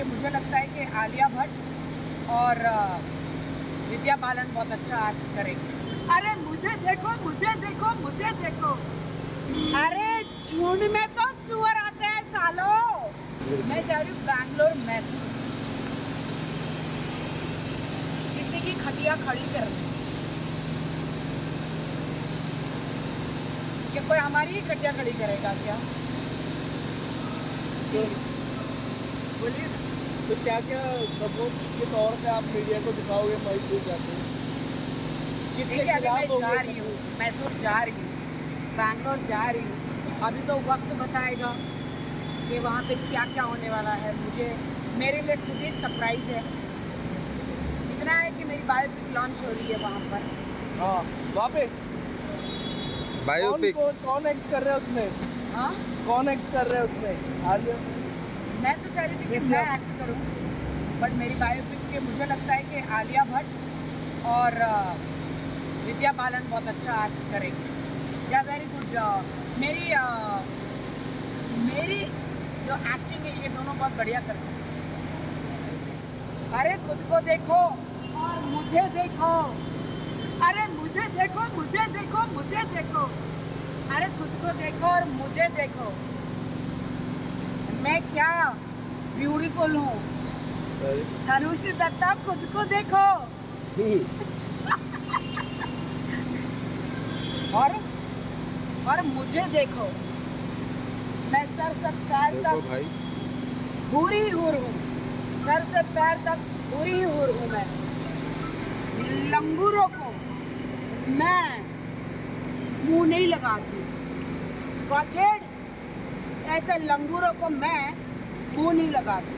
के मुझे लगता है कि आलिया भट्ट और विद्या बालन बहुत अच्छा एक्ट करेंगे। अरे मुझे देखो, मुझे देखो, मुझे देखो, अरे झुंड में तो सुअर आते हैं सालो। मैं जा रही हूँ बैंगलोर मैसूर किसी की खटिया खड़ी कर कि कोई हमारी ही खटिया खड़ी करेगा क्या? बोलिए तो क्या क्या सब लोग के तौर पे आप मीडिया को दिखाओगे? मैसूर जाते हैं, मैसूर जा रही हूँ, बैंगलोर जा रही हूँ। अभी तो वक्त बताएगा कि वहाँ पे क्या क्या होने वाला है। मुझे मेरे लिए खुद एक सरप्राइज़ है। इतना है कि मेरी बायोपिक लॉन्च हो रही है वहाँ पर। हाँ वहाँ पे बायोपिक कौन एक्ट कर रहे हैं उसमें? हाँ कौन एक्ट कर रहे हैं उसमें? आलिया। मैं तो चाह रही थी कि मैं एक्ट करूँ, बट मेरी बायोपिक के मुझे लगता है कि आलिया भट्ट और विद्या बालन बहुत अच्छा एक्ट करेंगे। या वेरी गुड। मेरी जो एक्टिंग है ये दोनों बहुत बढ़िया कर सकते। अरे खुद को देखो और मुझे देखो, अरे मुझे देखो, मुझे देखो, मुझे देखो, अरे खुद को देखो और मुझे देखो। मैं क्या ब्यूटीफुल हूँ। तन्नुश्री दत्ता, खुद को देखो और मुझे देखो। मैं सर से पैर तक भूरी हूर हूँ, सर से पैर तक भूरी हूर हूँ। मैं लंगूरों को मैं मुंह नहीं लगाती, ऐसे लंगूरों को मैं मुंह नहीं लगाती।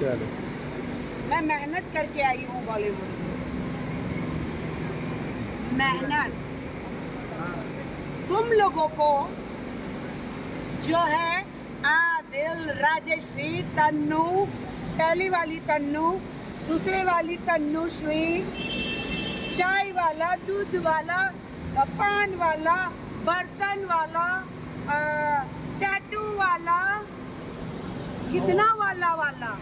चलो मैं मेहनत करके आई हूँ बॉलीवुड में, मेहनत। तुम लोगों को जो है आदिल, राजेश, तन्नू, पहली वाली तन्नू, दूसरे वाली तन्नुश्री, चाय वाला, दूध वाला, पान वाला, बर्तन वाला, टैटू वाला, कितना वाला वाला,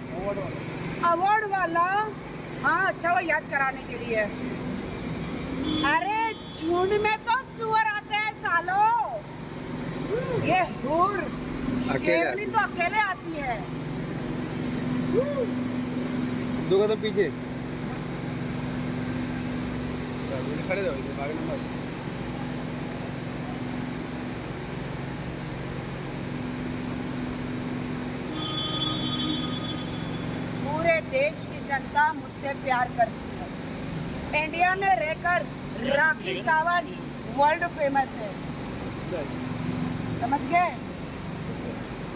अवार्ड वाला। हाँ अच्छा, वो याद कराने के लिए। अरे झुंड में तो सुअर आते हैं सालो। ये हूर शेरनी तो अकेले आती है। दो कदम पीछे खड़े रहो। पूरे देश की जनता मुझसे प्यार करती है। इंडिया में रहकर राखी सावंत वर्ल्ड फेमस है, समझ गए?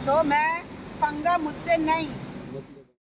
तो मैं पंगा मुझसे नहीं।